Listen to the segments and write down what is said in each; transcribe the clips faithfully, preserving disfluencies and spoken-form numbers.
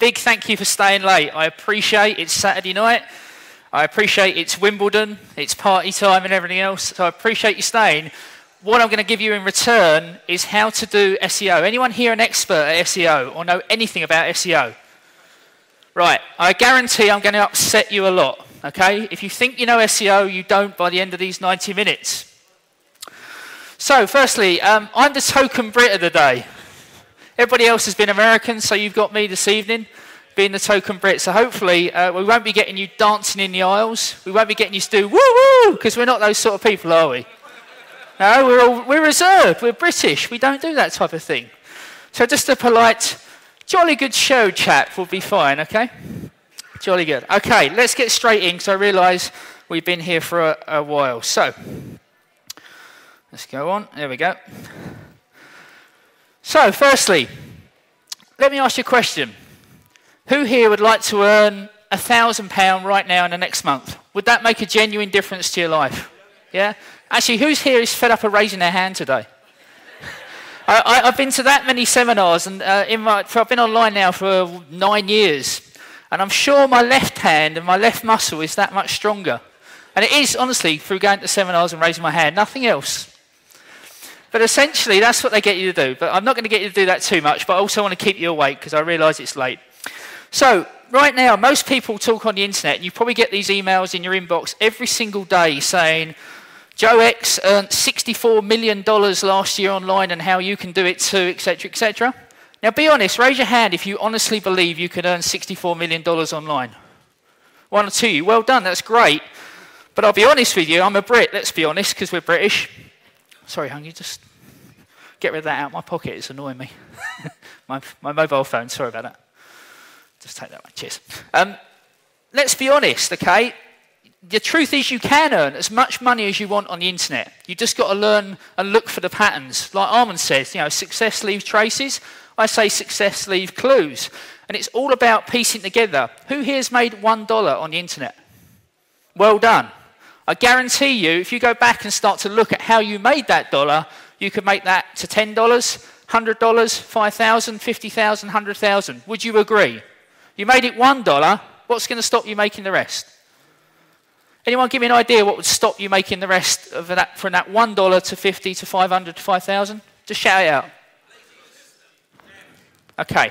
Big thank you for staying late. I appreciate it's Saturday night. I appreciate it's Wimbledon, it's party time and everything else. So I appreciate you staying. What I'm going to give you in return is how to do S E O. Anyone here an expert at S E O or know anything about S E O? Right, I guarantee I'm going to upset you a lot, okay? If you think you know S E O, you don't by the end of these ninety minutes. So firstly, um, I'm the token Brit of the day. Everybody else has been American, so you've got me this evening being the token Brit. So hopefully uh, we won't be getting you dancing in the aisles. We won't be getting you to do woo-woo, because we're not those sort of people, are we? No, we're, all, we're reserved. We're British. We don't do that type of thing. So just a polite, jolly good show chat will be fine, okay? Jolly good. Okay, let's get straight in, because I realise we've been here for a, a while. So let's go on. There we go. So, firstly, let me ask you a question. Who here would like to earn one thousand pounds right now in the next month? Would that make a genuine difference to your life? Yeah? Actually, who's here is fed up of raising their hand today? I, I, I've been to that many seminars, and uh, in my, for, I've been online now for nine years, and I'm sure my left hand and my left muscle is that much stronger. And it is, honestly, through going to seminars and raising my hand, nothing else. But essentially, that's what they get you to do. But I'm not going to get you to do that too much, but I also want to keep you awake because I realise it's late. So right now, most people talk on the internet, and you probably get these emails in your inbox every single day saying, Joe X earned sixty-four million dollars last year online and how you can do it too, et cetera, et cetera. Now, be honest. Raise your hand if you honestly believe you could earn sixty-four million dollars online. One or two. Well done. That's great. But I'll be honest with you. I'm a Brit, let's be honest, because we're British. Sorry, hon, you just get rid of that out of my pocket. It's annoying me. my, my mobile phone, sorry about that. Just take that one. Cheers. Um, let's be honest, okay? The truth is you can earn as much money as you want on the internet. You just got to learn and look for the patterns. Like Arman says, you know, success leaves traces. I say success leaves clues. And it's all about piecing together. Who here's made one dollar on the internet? Well done. I guarantee you, if you go back and start to look at how you made that dollar, you could make that to ten dollars, one hundred dollars, five thousand dollars, fifty thousand dollars, one hundred thousand dollars. Would you agree? You made it one dollar, what's going to stop you making the rest? Anyone give me an idea what would stop you making the rest of that, from that one dollar to fifty to five hundred to five thousand? Just shout it out. Okay,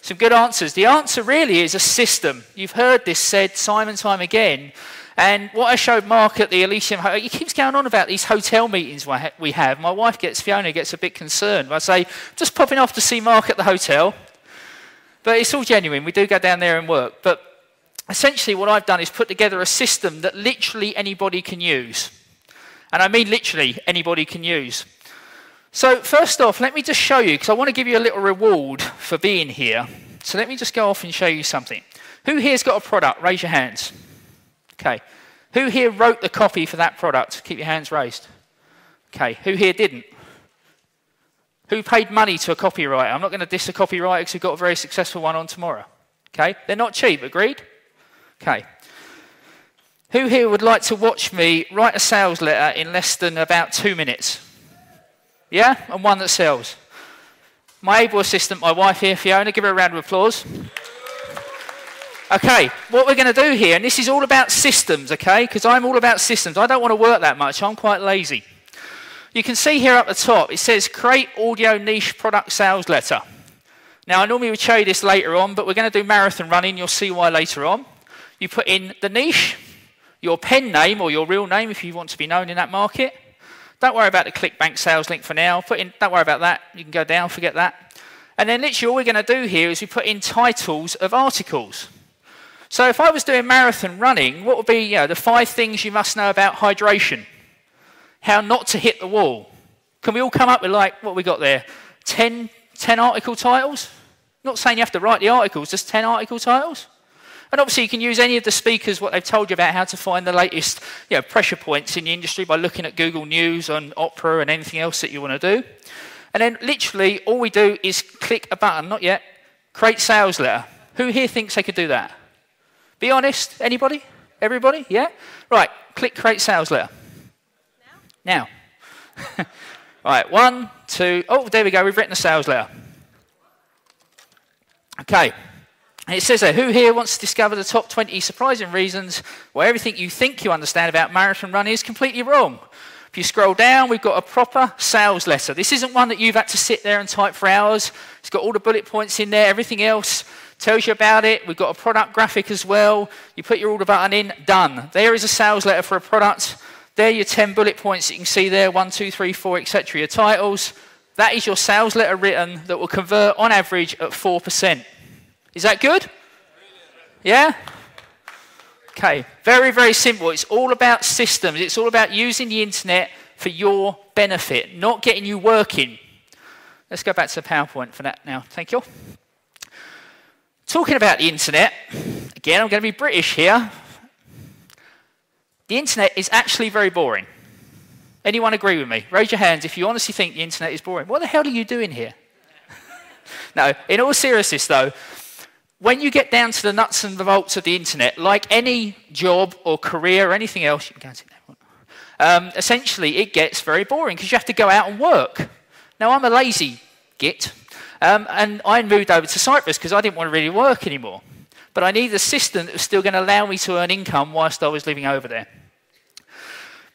some good answers. The answer really is a system. You've heard this said time and time again. And what I showed Mark at the Elysium, he keeps going on about these hotel meetings we have. My wife gets, Fiona gets a bit concerned. I say, just popping off to see Mark at the hotel. But it's all genuine. We do go down there and work. But essentially what I've done is put together a system that literally anybody can use. And I mean literally anybody can use. So first off, let me just show you, because I want to give you a little reward for being here. So let me just go off and show you something. Who here's got a product? Raise your hands. Okay, who here wrote the copy for that product? Keep your hands raised. Okay, who here didn't? Who paid money to a copywriter? I'm not going to diss a copywriter because we've got a very successful one on tomorrow. Okay, they're not cheap, agreed? Okay. Who here would like to watch me write a sales letter in less than about two minutes? Yeah, and one that sells. My able assistant, my wife here, Fiona, give her a round of applause. Okay, what we're going to do here, and this is all about systems, okay, because I'm all about systems. I don't want to work that much. I'm quite lazy. You can see here up the top, it says create audio niche product sales letter. Now, I normally would show you this later on, but we're going to do marathon running. You'll see why later on. You put in the niche, your pen name or your real name if you want to be known in that market. Don't worry about the ClickBank sales link for now. Put in, don't worry about that. You can go down, forget that. And then literally all we're going to do here is we put in titles of articles. So if I was doing marathon running, what would be you know, the five things you must know about hydration? How not to hit the wall? Can we all come up with like, what we got there? ten, ten article titles? Not saying you have to write the articles, just ten article titles. And obviously you can use any of the speakers, what they've told you about how to find the latest you know, pressure points in the industry by looking at Google News and Opera and anything else that you want to do. And then literally all we do is click a button, not yet, create sales letter. Who here thinks they could do that? Be honest. Anybody? Everybody? Yeah? Right. Click create sales letter. Now. Now. All right. One, two. Oh, there we go. We've written a sales letter. Okay. And it says there, who here wants to discover the top twenty surprising reasons why everything you think you understand about marathon running is completely wrong? If you scroll down, we've got a proper sales letter. This isn't one that you've had to sit there and type for hours. It's got all the bullet points in there, everything else tells you about it. We've got a product graphic as well. You put your order button in, done. There is a sales letter for a product. There are your ten bullet points you can see there, one, two, three, four, et cetera. Your titles. That is your sales letter written that will convert on average at four percent. Is that good? Yeah? Okay, very, very simple. It's all about systems. It's all about using the internet for your benefit, not getting you working. Let's go back to the PowerPoint for that now. Thank you. Talking about the internet, again, I'm going to be British here. The internet is actually very boring. Anyone agree with me? Raise your hands if you honestly think the internet is boring. What the hell are you doing here? No, in all seriousness though, when you get down to the nuts and the bolts of the internet, like any job or career or anything else, you can go and sit there, um, essentially it gets very boring because you have to go out and work. Now, I'm a lazy git, um, and I moved over to Cyprus because I didn't want to really work anymore. But I needed a system that was still going to allow me to earn income whilst I was living over there.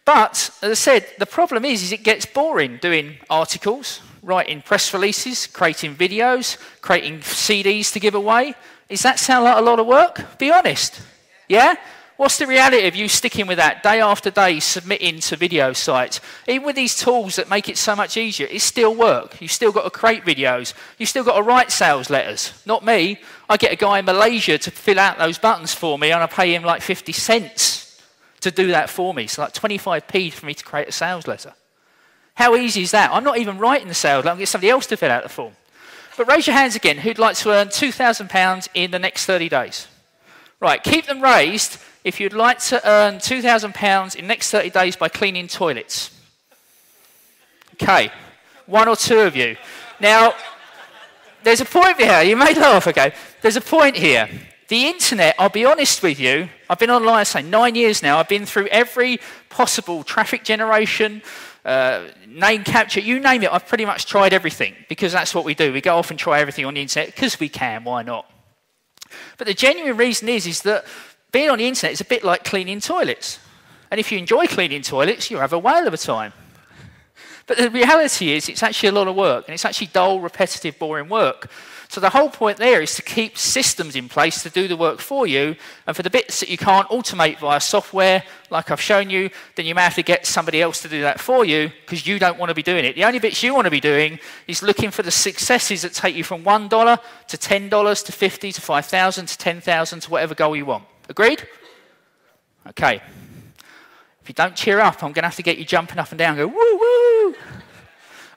But, as I said, the problem is, is it gets boring doing articles, writing press releases, creating videos, creating C Ds to give away. Does that sound like a lot of work? Be honest. Yeah? What's the reality of you sticking with that day after day, submitting to video sites? Even with these tools that make it so much easier, it's still work. You've still got to create videos. You've still got to write sales letters. Not me. I get a guy in Malaysia to fill out those buttons for me, and I pay him like fifty cents to do that for me. So like twenty-five p for me to create a sales letter. How easy is that? I'm not even writing the sales letter. I'm going to get somebody else to fill out the form. But raise your hands again. Who'd like to earn two thousand pounds in the next thirty days? Right, keep them raised if you'd like to earn two thousand pounds in the next thirty days by cleaning toilets. Okay, one or two of you. Now, there's a point here. You may laugh, okay? There's a point here. The internet, I'll be honest with you, I've been online, say, nine years now. I've been through every possible traffic generation, Uh, name capture, you name it, I've pretty much tried everything because that's what we do. We go off and try everything on the internet because we can, why not? But the genuine reason is, is that being on the internet is a bit like cleaning toilets. And if you enjoy cleaning toilets, you'll have a whale of a time. But the reality is it's actually a lot of work, and it's actually dull, repetitive, boring work. So the whole point there is to keep systems in place to do the work for you, and for the bits that you can't automate via software, like I've shown you, then you may have to get somebody else to do that for you because you don't want to be doing it. The only bits you want to be doing is looking for the successes that take you from one dollar to ten dollars to fifty to five thousand to ten thousand to whatever goal you want. Agreed? Okay. If you don't cheer up, I'm going to have to get you jumping up and down and go, woo, woo.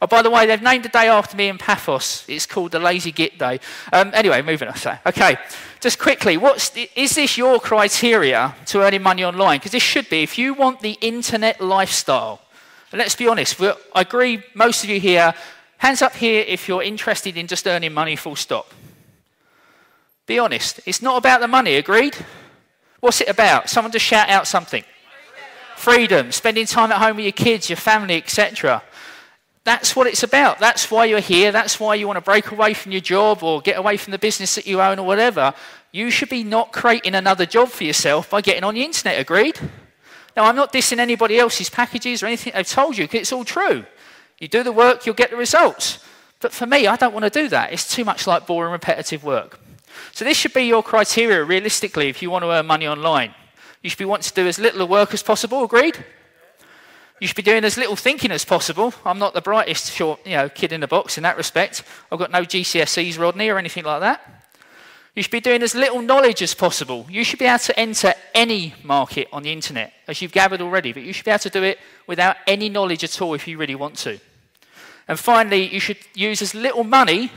Oh, by the way, they've named a day after me in Pathos. It's called the Lazy Git Day. Um, anyway, moving on. So, okay, just quickly, what's the, is this your criteria to earning money online? Because this should be, if you want the internet lifestyle, and let's be honest, I agree, most of you here, hands up here if you're interested in just earning money full stop. Be honest, it's not about the money, agreed? What's it about? Someone just shout out something. Freedom, spending time at home with your kids, your family, et cetera. That's what it's about. That's why you're here. That's why you want to break away from your job or get away from the business that you own or whatever. You should be not creating another job for yourself by getting on the internet, agreed? Now, I'm not dissing anybody else's packages or anything they've told you, because it's all true. You do the work, you'll get the results. But for me, I don't want to do that. It's too much like boring, repetitive work. So this should be your criteria, realistically, if you want to earn money online. You should be wanting to do as little work as possible, agreed? You should be doing as little thinking as possible. I'm not the brightest short, you know, kid in the box in that respect. I've got no G C S Es, Rodney, or anything like that. You should be doing as little knowledge as possible. You should be able to enter any market on the internet, as you've gathered already, but you should be able to do it without any knowledge at all if you really want to. And finally, you should use as little money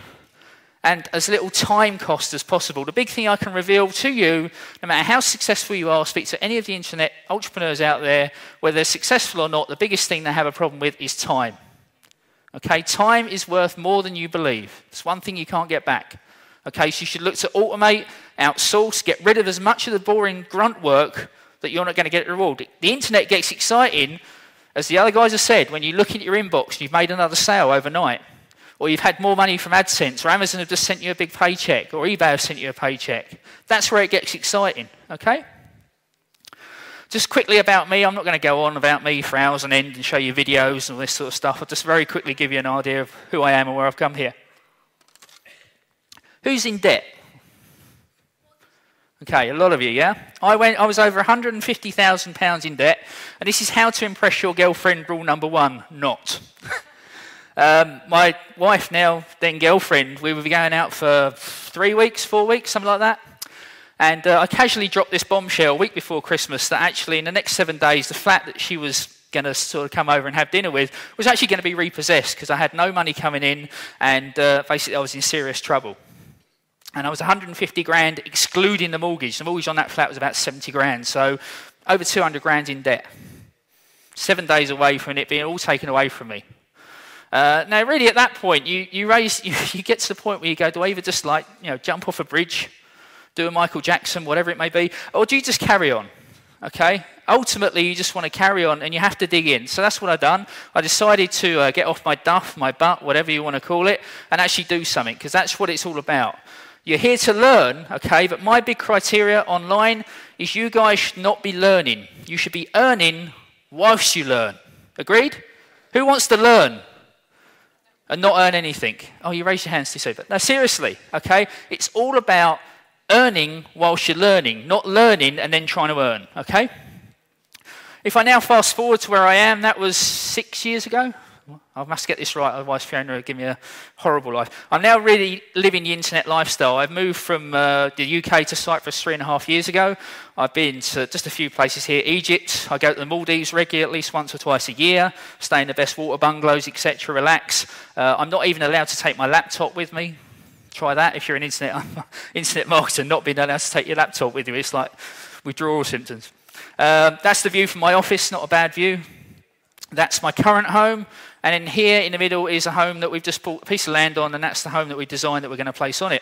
and as little time cost as possible. The big thing I can reveal to you, no matter how successful you are, speak to any of the internet entrepreneurs out there, whether they're successful or not, the biggest thing they have a problem with is time. Okay, time is worth more than you believe. It's one thing you can't get back. Okay, so you should look to automate, outsource, get rid of as much of the boring grunt work that you're not going to get rewarded. The internet gets exciting, as the other guys have said, when you look at your inbox and you've made another sale overnight. or you've had more money from AdSense, or Amazon have just sent you a big paycheck, or eBay have sent you a paycheck. That's where it gets exciting, okay? Just quickly about me, I'm not going to go on about me for hours on end and show you videos and all this sort of stuff. I'll just very quickly give you an idea of who I am and where I've come here. Who's in debt? Okay, a lot of you, yeah? I, went, I was over one hundred and fifty thousand pounds in debt, and this is how to impress your girlfriend, rule number one, not. um, my wife now, then girlfriend, we were going out for three weeks, four weeks, something like that, and uh, I casually dropped this bombshell a week before Christmas that actually in the next seven days, the flat that she was going to sort of come over and have dinner with was actually going to be repossessed because I had no money coming in, and uh, basically I was in serious trouble. And I was one hundred and fifty grand excluding the mortgage. The mortgage on that flat was about seventy grand, so over two hundred grand in debt. Seven days away from it being all taken away from me. Uh, now, really, at that point, you you raise you, you get to the point where you go, do I either just like you know jump off a bridge, do a Michael Jackson, whatever it may be, or do you just carry on? Okay. Ultimately, you just want to carry on, and you have to dig in. So that's what I've done. I decided to uh, get off my duff, my butt, whatever you want to call it, and actually do something because that's what it's all about. You're here to learn, okay, but my big criteria online is you guys should not be learning. You should be earning whilst you learn. Agreed? Who wants to learn and not earn anything? Oh, you raise your hands too, super. No, seriously, okay? It's all about earning whilst you're learning, not learning and then trying to earn, okay? If I now fast forward to where I am, that was six years ago. I must get this right, otherwise Fiona will give me a horrible life. I'm now really living the internet lifestyle. I've moved from uh, the U K to Cyprus three and a half years ago. I've been to just a few places here. Egypt, I go to the Maldives regularly, at least once or twice a year. Stay in the best water bungalows, et cetera. Relax. Uh, I'm not even allowed to take my laptop with me. Try that if you're an internet, internet marketer, not being allowed to take your laptop with you. It's like withdrawal symptoms. Uh, that's the view from my office, not a bad view. That's my current home. And in here in the middle is a home that we've just bought a piece of land on, and that's the home that we designed that we're going to place on it.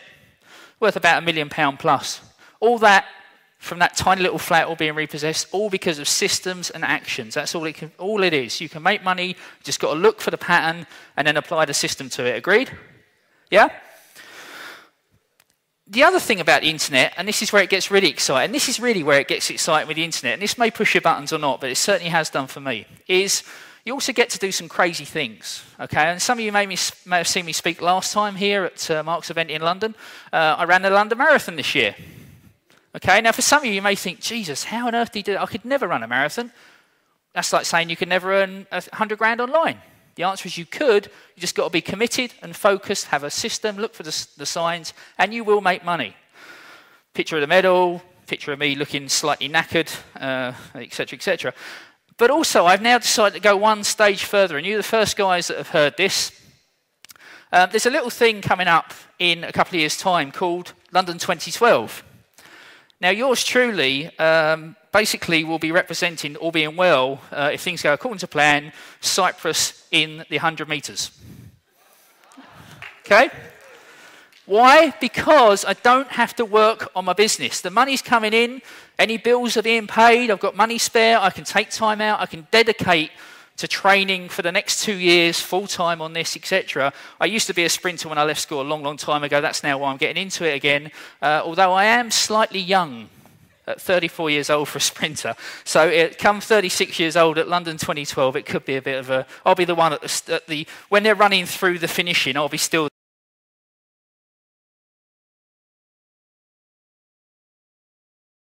Worth about a million pound plus. All that from that tiny little flat all being repossessed, all because of systems and actions. That's all it, can, all it is. You can make money, just got to look for the pattern and then apply the system to it. Agreed? Yeah? The other thing about the internet, and this is where it gets really exciting, this is really where it gets exciting with the internet, and this may push your buttons or not, but it certainly has done for me, is you also get to do some crazy things, okay? And some of you may, me, may have seen me speak last time here at uh, Mark's event in London. Uh, I ran the London Marathon this year, okay? Now, for some of you, you may think, Jesus, how on earth do you do that? I could never run a marathon. That's like saying you could never earn a hundred grand online. The answer is you could. You just got to be committed and focused, have a system, look for the, the signs, and you will make money. Picture of the medal, picture of me looking slightly knackered, uh, et cetera, et cetera. But also, I've now decided to go one stage further, and you're the first guys that have heard this. Uh, there's a little thing coming up in a couple of years' time called London twenty twelve. Now, yours truly um, basically will be representing, all being well, uh, if things go according to plan, Cyprus in the one hundred metres. Okay? Why? Because I don't have to work on my business. The money's coming in, any bills are being paid, I've got money spare, I can take time out, I can dedicate to training for the next two years, full-time on this, et cetera. I used to be a sprinter when I left school a long, long time ago. That's now why I'm getting into it again, uh, although I am slightly young at thirty-four years old for a sprinter. So it, come thirty-six years old at London twenty twelve, it could be a bit of a... I'll be the one at the... At the when they're running through the finishing, I'll be still